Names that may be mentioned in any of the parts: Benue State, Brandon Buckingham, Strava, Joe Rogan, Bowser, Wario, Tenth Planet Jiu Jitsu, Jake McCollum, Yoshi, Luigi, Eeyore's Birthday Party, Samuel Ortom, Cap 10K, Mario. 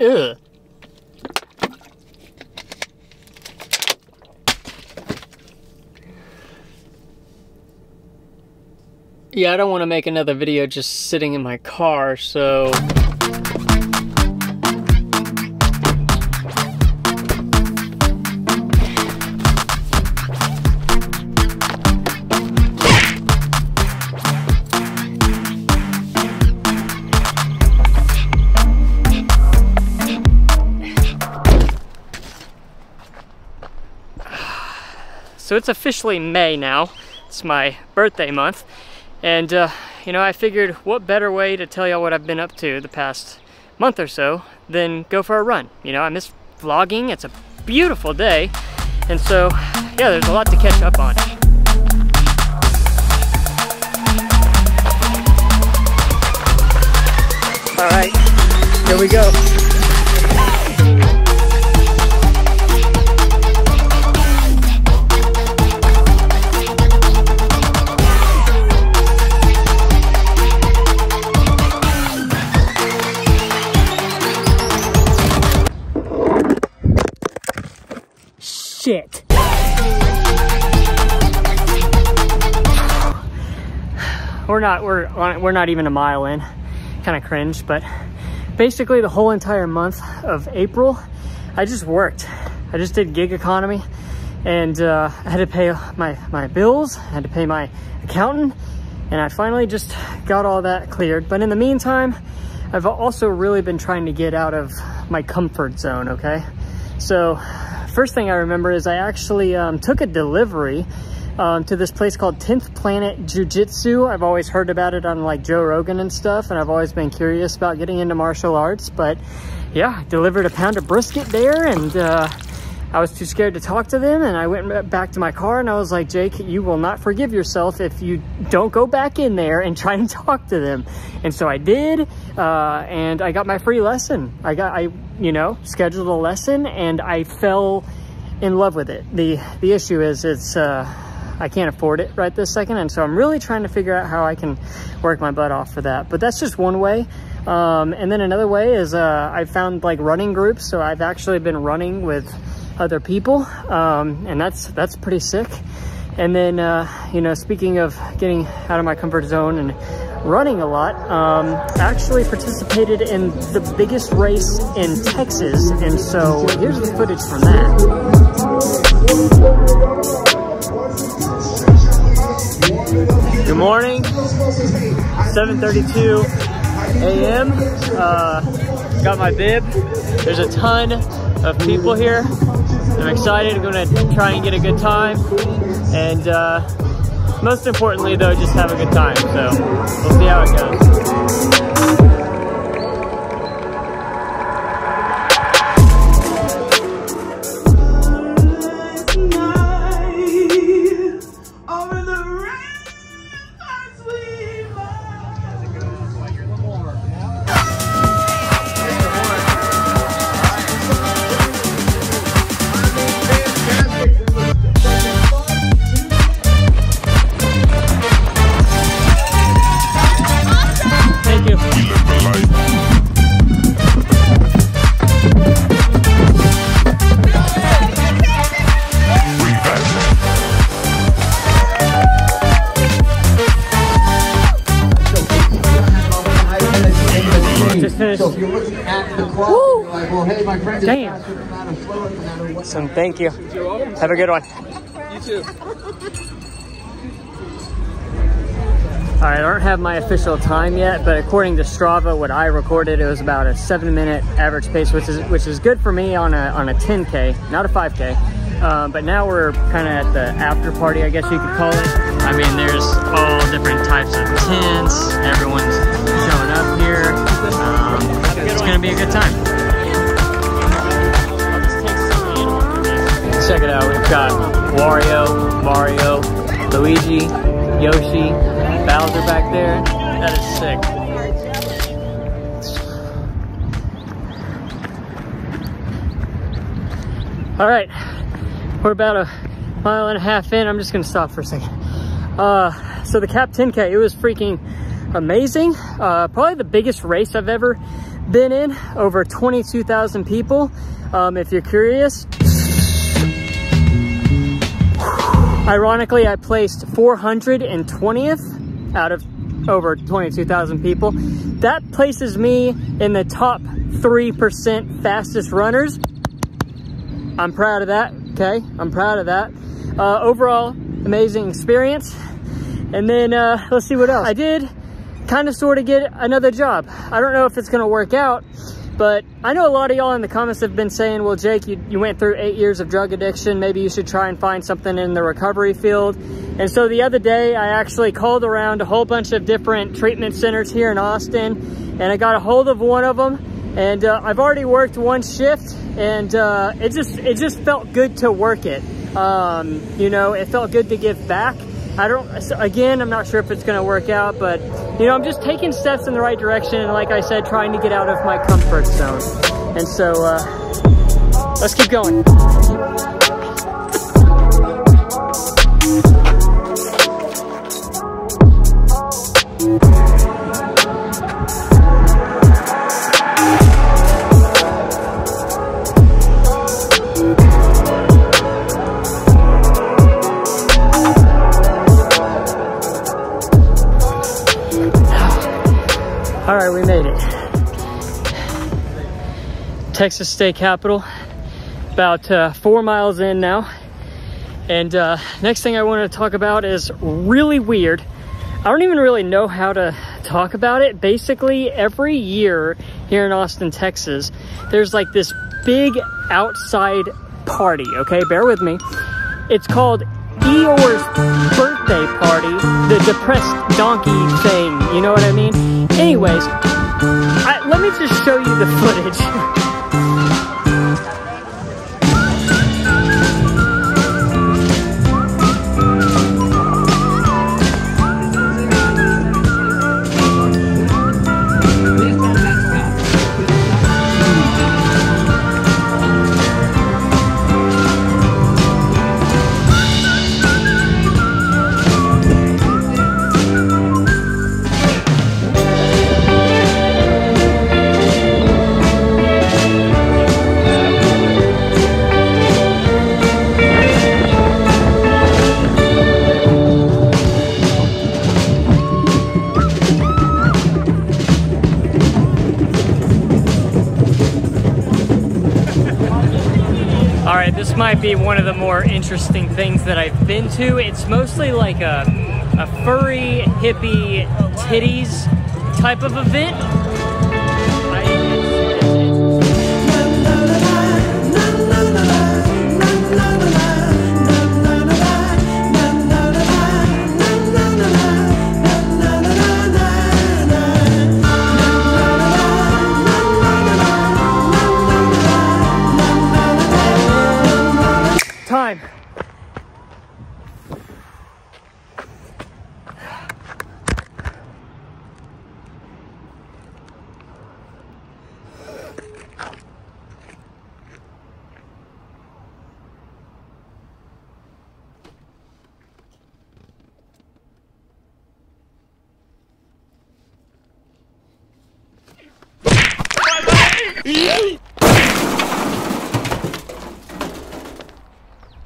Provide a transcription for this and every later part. Ugh. Yeah, I don't want to make another video just sitting in my car, so... So it's officially May now. It's my birthday month. And you know, I figured what better way to tell y'all what I've been up to the past month or so than go for a run. You know, I miss vlogging, it's a beautiful day. And so, yeah, there's a lot to catch up on. All right, here we go. Shit. We're not even a mile in. Kind of cringe, but basically the whole entire month of April, I just worked. I just did gig economy, and I had to pay my bills, I had to pay my accountant, and I finally just got all that cleared. But in the meantime, I've also really been trying to get out of my comfort zone, okay? So, first thing I remember is I actually took a delivery to this place called 10th Planet Jiu Jitsu. I've always heard about it on like Joe Rogan and stuff, and I've always been curious about getting into martial arts, but yeah, I delivered a pound of brisket there, and I was too scared to talk to them, and I went back to my car and I was like, Jake, you will not forgive yourself if you don't go back in there and try and talk to them. And so I did, and I got my free lesson. I you know, scheduled a lesson, and I fell in love with it. The issue is it's, I can't afford it right this second. And so I'm really trying to figure out how I can work my butt off for that. But that's just one way. And then another way is, I found like running groups. So I've actually been running with other people, and that's pretty sick. And then you know, speaking of getting out of my comfort zone and running a lot, I actually participated in the biggest race in Texas, and so here's the footage from that. Good morning, 7:32 a.m. Got my bib. There's a ton of people here. I'm excited. I'm going to try and get a good time, and most importantly though, just have a good time. So we'll see how it goes. So if you're looking at the clock, you're like, well, hey, my friend, damn. Awesome, thank you. Have a good one. You too. All right, I don't have my official time yet, but according to Strava, what I recorded, it was about a 7-minute average pace, which is good for me on a 10K, not a 5K. But now we're kind of at the after party, I guess you could call it. I mean, there's all different types of tents. Everyone's showing up here. It's gonna be a good time. Check it out, we've got Wario, Mario, Luigi, Yoshi, Bowser back there. That is sick. All right, we're about a mile and a half in. I'm just gonna stop for a second. So the Cap 10K, it was freaking amazing. Probably the biggest race I've ever been in over 22,000 people. If you're curious, ironically, I placed 420th out of over 22,000 people. That places me in the top 3% fastest runners. I'm proud of that, okay? I'm proud of that. Overall, amazing experience. And then let's see what else. I did kind of sort of get another job. I don't know if it's gonna work out, but I know a lot of y'all in the comments have been saying, well, Jake, you went through 8 years of drug addiction. Maybe you should try and find something in the recovery field. And so the other day, I actually called around a whole bunch of different treatment centers here in Austin, and I got a hold of one of them. And I've already worked one shift, and it just felt good to work it. You know, it felt good to give back. Again, I'm not sure if it's going to work out, but, you know, I'm just taking steps in the right direction. And like I said, trying to get out of my comfort zone. And so, let's keep going. All right, we made it. Texas State Capitol, about 4 miles in now. And next thing I want to talk about is really weird. I don't even really know how to talk about it. Basically, every year here in Austin, Texas, there's like this big outside party, okay? Bear with me. It's called Eeyore's Birthday Party, the depressed donkey thing, you know what I mean? Anyways, let me just show you the footage. This might be one of the more interesting things that I've been to. It's mostly like a furry, hippie, titties type of event.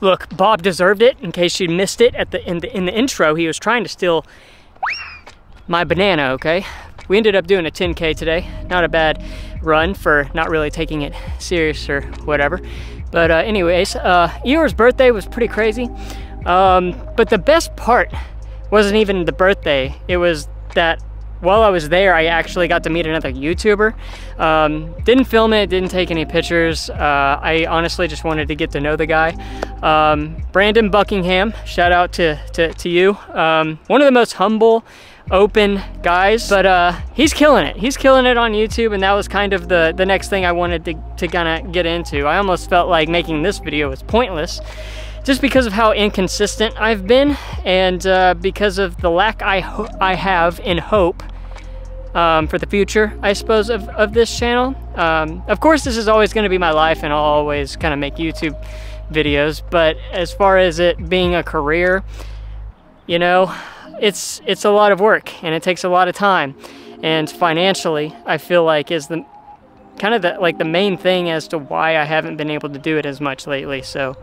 Look, Bob deserved it. In case you missed it at in the intro, he was trying to steal my banana, okay? We ended up doing a 10K today. Not a bad run for not really taking it serious or whatever. But anyways, Eeyore's birthday was pretty crazy. But the best part wasn't even the birthday. It was that while I was there, I actually got to meet another YouTuber. Didn't film it, didn't take any pictures. I honestly just wanted to get to know the guy. Brandon Buckingham, shout out to you. One of the most humble, open guys, but he's killing it. He's killing it on YouTube, and that was kind of the next thing I wanted to kind of get into. I almost felt like making this video was pointless, just because of how inconsistent I've been, and because of the lack I have in hope for the future, I suppose, of this channel. Of course, this is always gonna be my life, and I'll always kind of make YouTube videos, but as far as it being a career, you know, it's a lot of work, and it takes a lot of time, and financially, I feel like is the kind of the main thing as to why I haven't been able to do it as much lately. So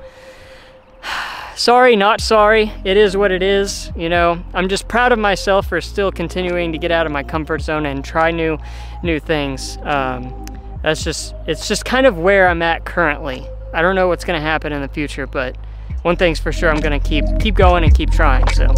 sorry, not sorry, it is what it is. You know, I'm just proud of myself for still continuing to get out of my comfort zone and try new things. That's just, it's just kind of where I'm at currently. I don't know what's going to happen in the future, but one thing's for sure, I'm going to keep going and keep trying. So